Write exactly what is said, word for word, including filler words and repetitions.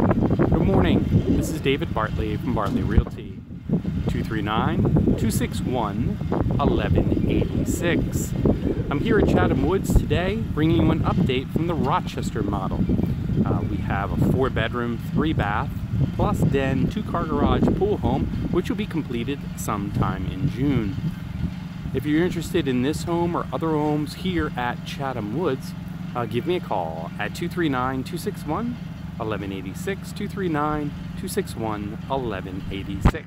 Good morning, this is David Bartley from Bartley Realty, two three nine, two six one, one one eight six. I'm here at Chatham Woods today bringing you an update from the Rochester model. Uh, we have a four bedroom, three bath, plus den, two car garage pool home, which will be completed sometime in June. If you're interested in this home or other homes here at Chatham Woods, uh, give me a call at two three nine, two six one, one one eight six, two three nine, two six one, one one eight six.